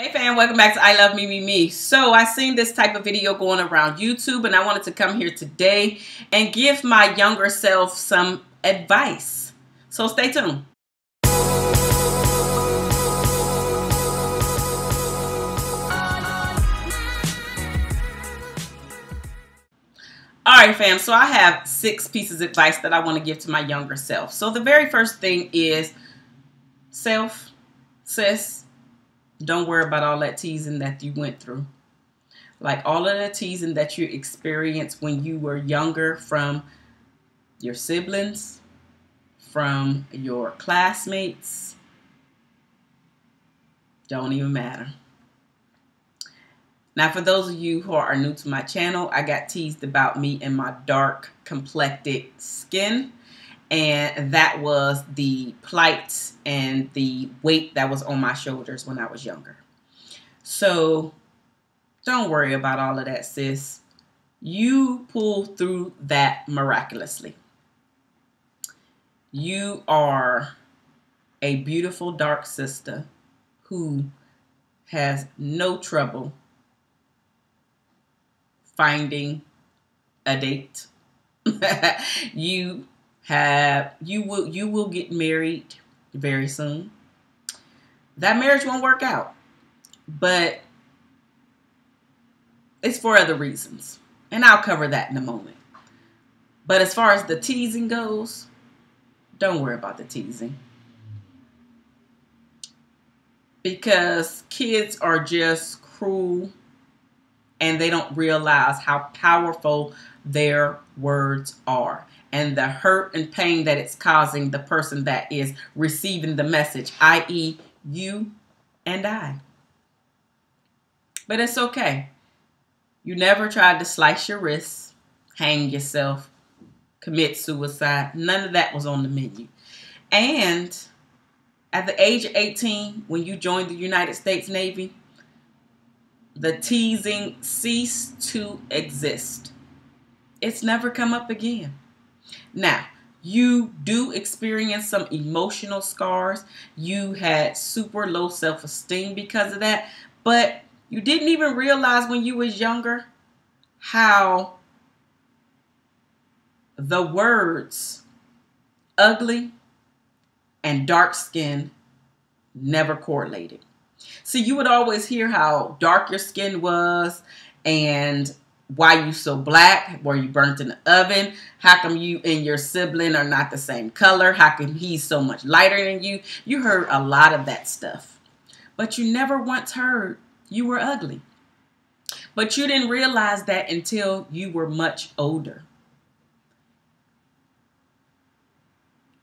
Hey fam, welcome back to I Love Me Me Me. So I seen this type of video going around YouTube and I wanted to come here today and give my younger self some advice. So stay tuned. Alright fam, so I have 6 pieces of advice that I want to give to my younger self. So the very first thing is self, sis, don't worry about all that teasing that you went through. Like all of the teasing that you experienced when you were younger from your siblings, from your classmates, don't even matter. Now for those of you who are new to my channel, I got teased about me and my dark complected skin. And that was the plight and the weight that was on my shoulders when I was younger. So don't worry about all of that, sis. You pulled through that miraculously. You are a beautiful dark sister who has no trouble finding a date. You will get married very soon. That marriage won't work out, but it's for other reasons, and I'll cover that in a moment. But as far as the teasing goes, don't worry about the teasing, because kids are just cruel and they don't realize how powerful their words are and the hurt and pain that it's causing the person that is receiving the message, i.e. you and I. But it's okay. You never tried to slice your wrists, hang yourself, commit suicide. None of that was on the menu. And at the age of 18, when you joined the United States Navy, the teasing ceased to exist. It's never come up again. Now, you do experience some emotional scars. You had super low self-esteem because of that, but you didn't even realize when you was younger how the words ugly and dark skin never correlated. So you would always hear how dark your skin was and why you so black, were you burnt in the oven, how come you and your sibling are not the same color, how come he's so much lighter than you. You heard a lot of that stuff, but you never once heard you were ugly. But you didn't realize that until you were much older.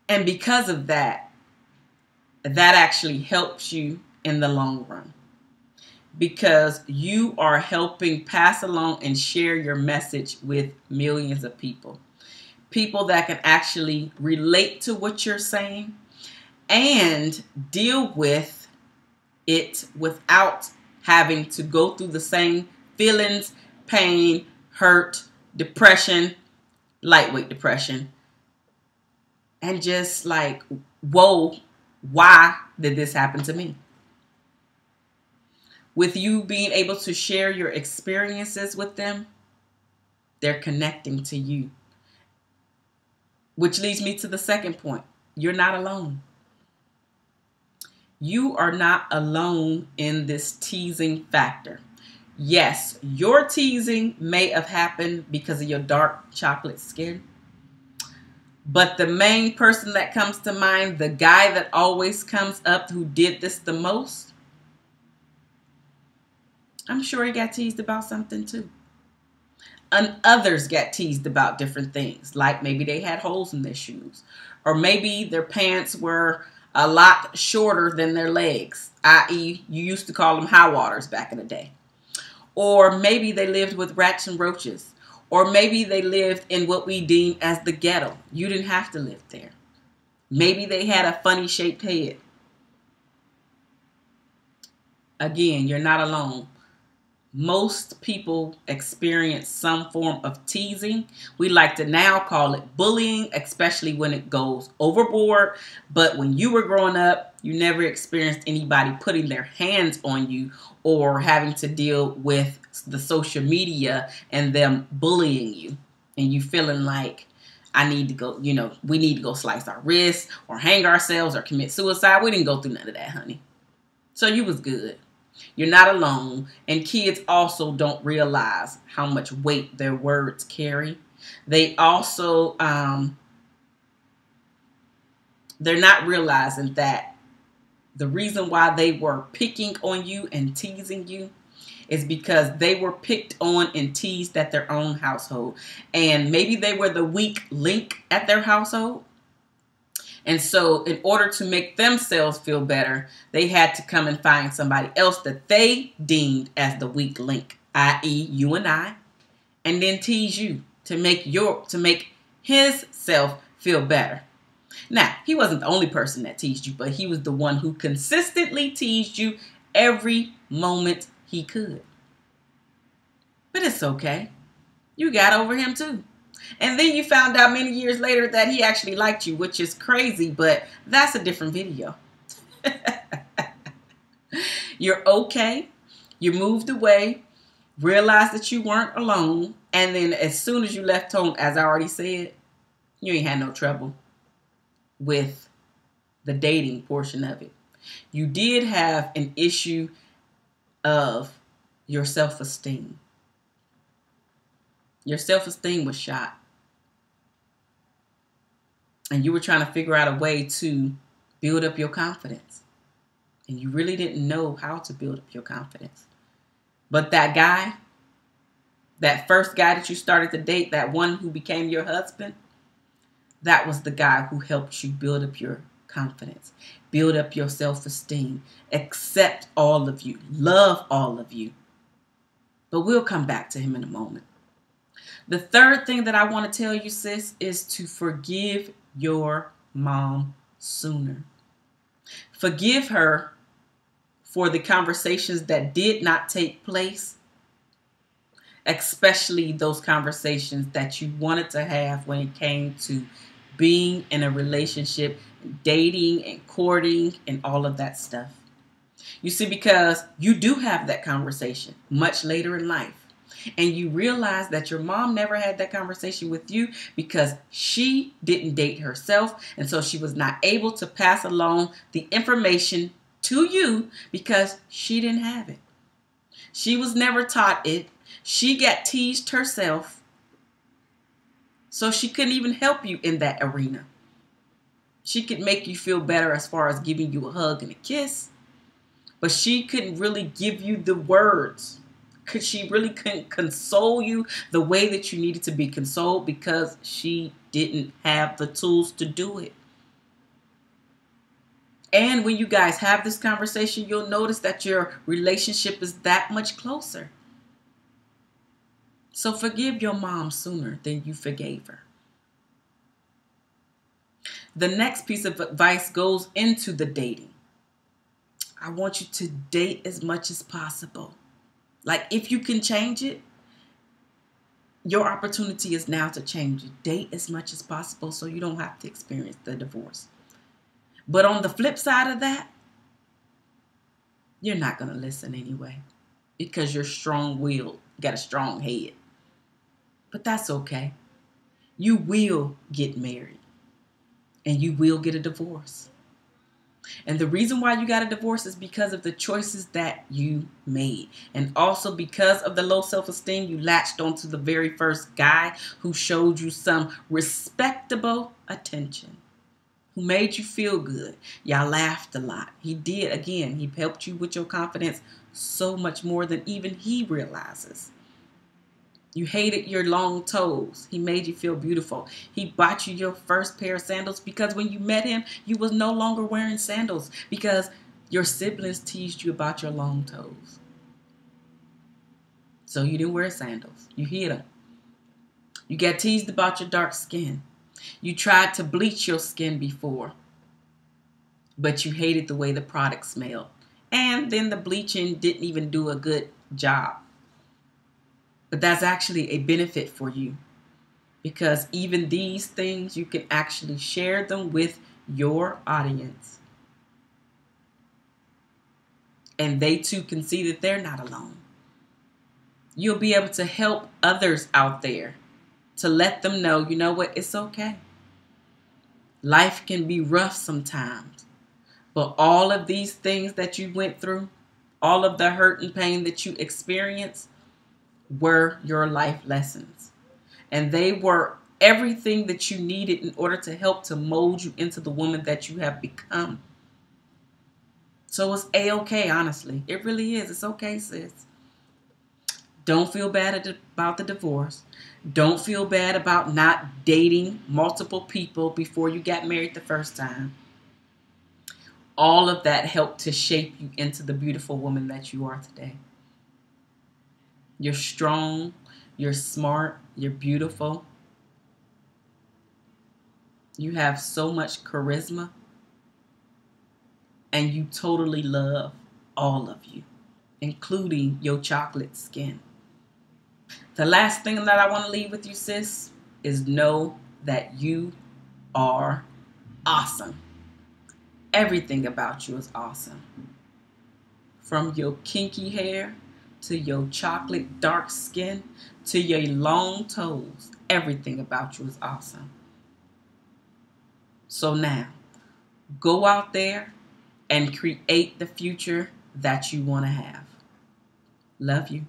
And because of that, that actually helps you in the long run, because you are helping pass along and share your message with millions of people. People that can actually relate to what you're saying and deal with it without having to go through the same feelings, pain, hurt, depression, lightweight depression, and just like, whoa, why did this happen to me? With you being able to share your experiences with them, they're connecting to you. Which leads me to the second point. You're not alone. You are not alone in this teasing factor. Yes, your teasing may have happened because of your dark chocolate skin. But the main person that comes to mind, the guy that always comes up who did this the most, I'm sure he got teased about something too. And others got teased about different things, like maybe they had holes in their shoes, or maybe their pants were a lot shorter than their legs, i.e. you used to call them high waters back in the day. Or maybe they lived with rats and roaches, or maybe they lived in what we deem as the ghetto. You didn't have to live there. Maybe they had a funny shaped head. Again, you're not alone. most people experience some form of teasing. We like to now call it bullying, especially when it goes overboard. But when you were growing up, you never experienced anybody putting their hands on you or having to deal with the social media and them bullying you. And you feeling like, I need to go, you know, we need to go slice our wrists or hang ourselves or commit suicide. We didn't go through none of that, honey. So you was good. You're not alone. And kids also don't realize how much weight their words carry. They also, they're not realizing that the reason why they were picking on you and teasing you is because they were picked on and teased at their own household. And maybe they were the weak link at their household. And so in order to make themselves feel better, they had to come and find somebody else that they deemed as the weak link, i.e. you and then tease you to make his self feel better. Now, he wasn't the only person that teased you, but he was the one who consistently teased you every moment he could. But it's okay. You got over him too. And then you found out many years later that he actually liked you, which is crazy, but that's a different video. You're okay. You moved away, realized that you weren't alone. And then as soon as you left home, as I already said, you ain't had no trouble with the dating portion of it. You did have an issue of your self-esteem. Your self-esteem was shot. And you were trying to figure out a way to build up your confidence. And you really didn't know how to build up your confidence. But that guy, that first guy that you started to date, that one who became your husband, that was the guy who helped you build up your confidence, build up your self-esteem, accept all of you, love all of you. But we'll come back to him in a moment. The third thing that I want to tell you, sis, is to forgive your mom sooner. Forgive her for the conversations that did not take place, especially those conversations that you wanted to have when it came to being in a relationship, dating and courting and all of that stuff. You see, because you do have that conversation much later in life. And you realize that your mom never had that conversation with you because she didn't date herself. And so she was not able to pass along the information to you because she didn't have it. She was never taught it. She got teased herself. So she couldn't even help you in that arena. She could make you feel better as far as giving you a hug and a kiss. But she couldn't really give you the words. She really couldn't console you the way that you needed to be consoled because she didn't have the tools to do it. And when you guys have this conversation, you'll notice that your relationship is that much closer. So forgive your mom sooner than you forgave her. The next piece of advice goes into the dating. I want you to date as much as possible. Like, if you can change it, your opportunity is now to change it. Date as much as possible so you don't have to experience the divorce. But on the flip side of that, you're not going to listen anyway because you're strong-willed, got a strong head. But that's okay. You will get married and you will get a divorce. And the reason why you got a divorce is because of the choices that you made. And also because of the low self-esteem, you latched onto the very first guy who showed you some respectable attention, who made you feel good. Y'all laughed a lot. He did, again, he helped you with your confidence so much more than even he realizes. You hated your long toes. He made you feel beautiful. He bought you your first pair of sandals because when you met him, you was no longer wearing sandals because your siblings teased you about your long toes. So you didn't wear sandals. You hid them. You got teased about your dark skin. You tried to bleach your skin before, but you hated the way the product smelled. And then the bleaching didn't even do a good job But that's actually a benefit for you, because even these things, you can actually share them with your audience. And they too can see that they're not alone. You'll be able to help others out there to let them know, you know what, it's okay. Life can be rough sometimes, but all of these things that you went through, all of the hurt and pain that you experienced were your life lessons. And they were everything that you needed in order to help to mold you into the woman that you have become. So it's a-okay, honestly. It really is. It's okay, sis. Don't feel bad about the divorce. Don't feel bad about not dating multiple people before you got married the first time. All of that helped to shape you into the beautiful woman that you are today. You're strong, you're smart, you're beautiful. You have so much charisma, and you totally love all of you, including your chocolate skin. The last thing that I want to leave with you, sis, is know that you are awesome. Everything about you is awesome. From your kinky hair to your chocolate dark skin to your long toes, everything about you is awesome. So now, go out there and create the future that you want to have. Love you.